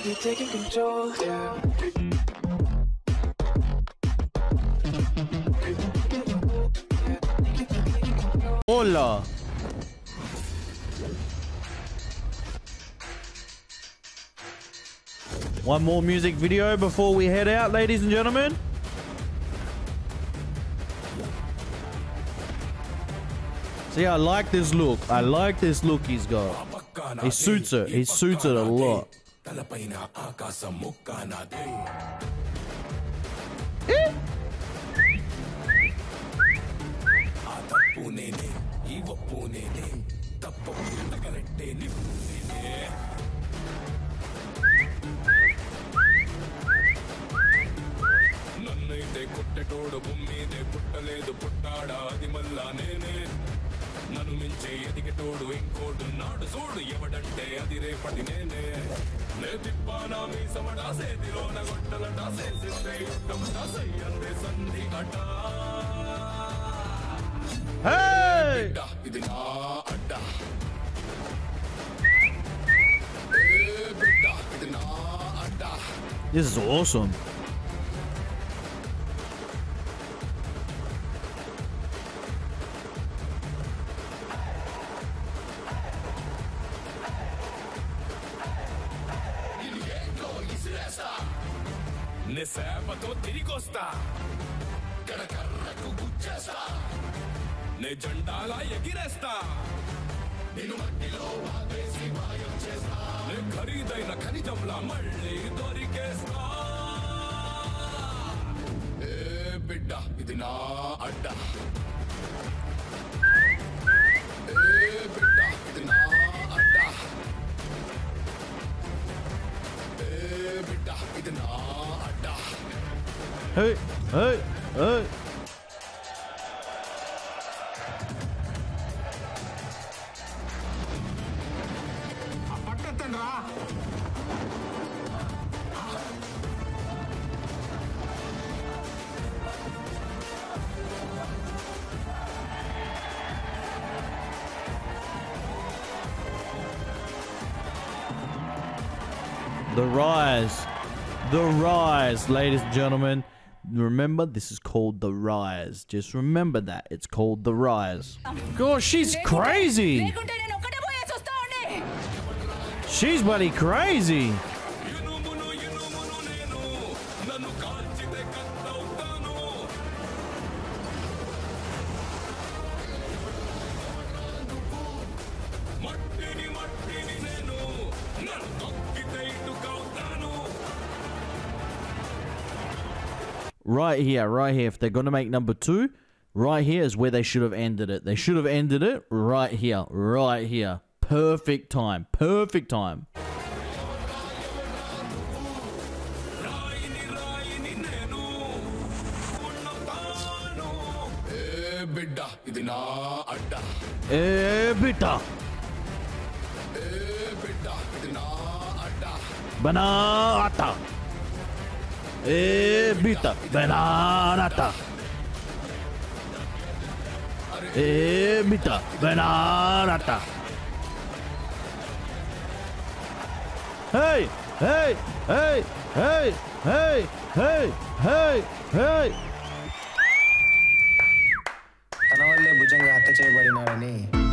could be taking control, yeah. Hola. One more music video before we head out, ladies and gentlemen. See, I like this look. I like this look he's got. He suits it. He suits it a lot. Eh? Hey! This is awesome. Hey, hey, hey. The Rise, ladies and gentlemen. Remember, this is called The Rise. Just remember that. It's called The Rise. Gosh, she's crazy. She's bloody crazy. Right here, if they're going to make number two, right here is where they should have ended it. They should have ended it right here, right here. Perfect time, perfect time. Banata. Bita, bananata. Bita, bananata. Hey, hey, hey, hey, hey, hey, hey, hey. Tanavalle bhujanga hatta cheyabadinarani.